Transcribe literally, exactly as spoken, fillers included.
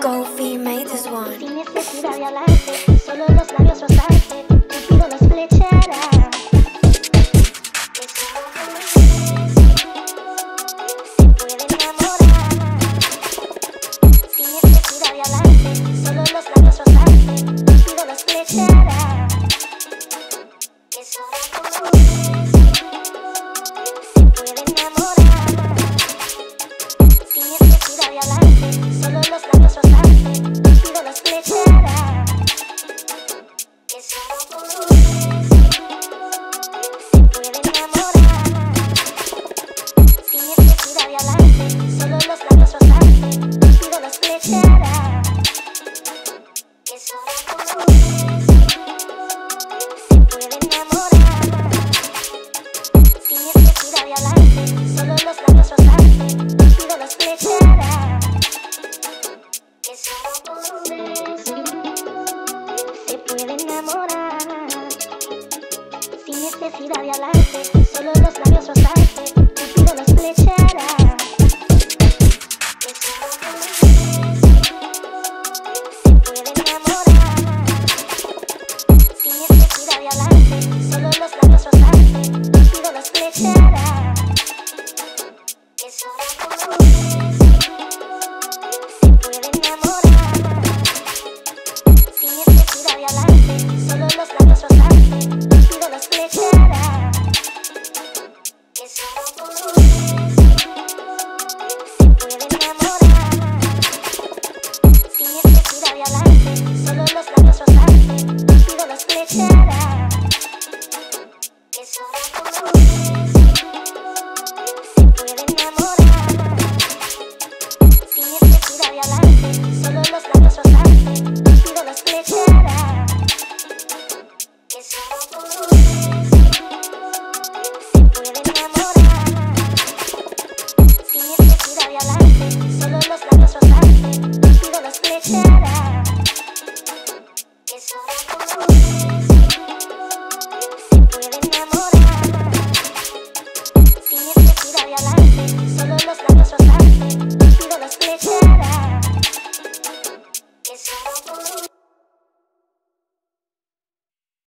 como Gofy made this one. Sin necesidad de hablarte, solo los labios rozarte, Cupido los flechará. Solo los labios rozarte.